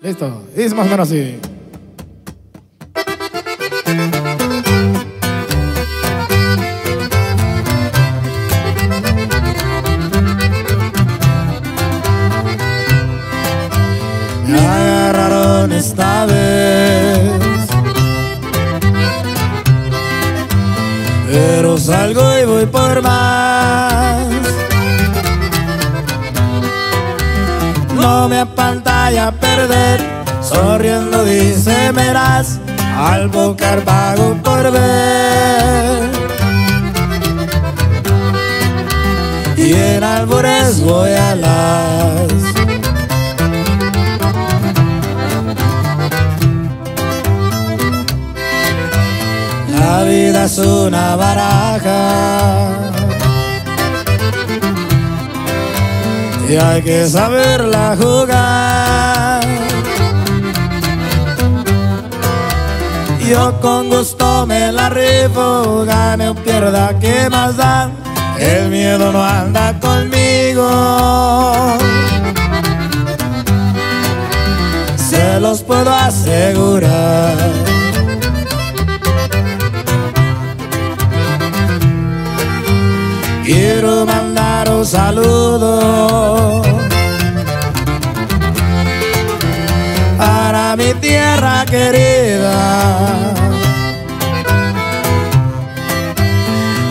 Listo, es más o menos así. Me agarraron esta vez, pero salgo y voy por más. No me apantalla perder, sonriendo dice verás, al bocar pago por ver. Y en albures voy a las. La vida es una baraja y hay que saberla jugar. Yo con gusto me la rifo, gane o pierda, ¿qué más da? El miedo no anda conmigo, se los puedo asegurar. Quiero mandar un saludo para mi tierra querida,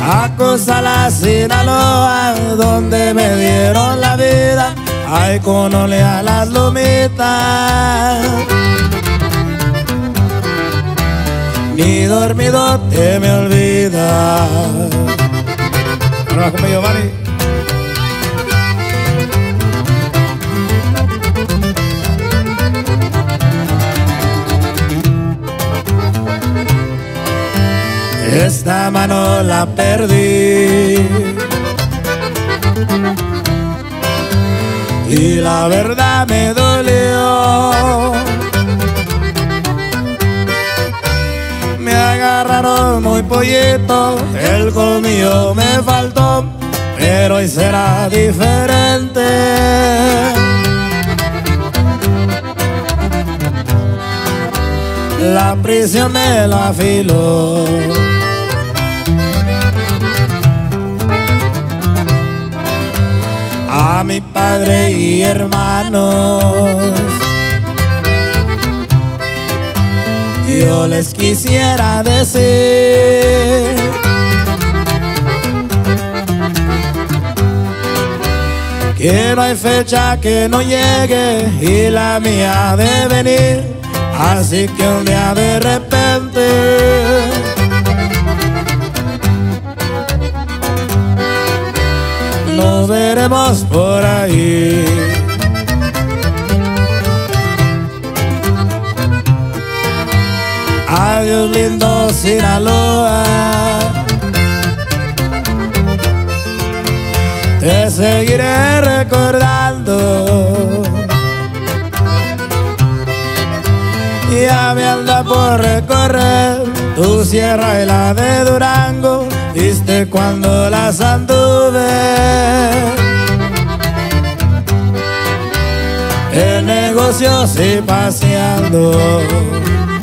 a Cozalá, Sinaloa, donde me dieron la vida, ay, con olea las lomitas. Ni dormido te me olvidas. Como Giovanni. Esta mano la perdí y la verdad me dolió. Me agarraron muy pollito, el colmillo me faltó, pero hoy será diferente. La prisión me la afiló. A mi padre y hermanos yo les quisiera decir, que no hay fecha que no llegue y la mía de venir, así que un día de repente nos veremos por ahí. Adiós lindo Sinaloa, te seguiré recordando. Ya me anda por recorrer tu sierra y la de Durango, viste cuando las anduve en negocios y paseando.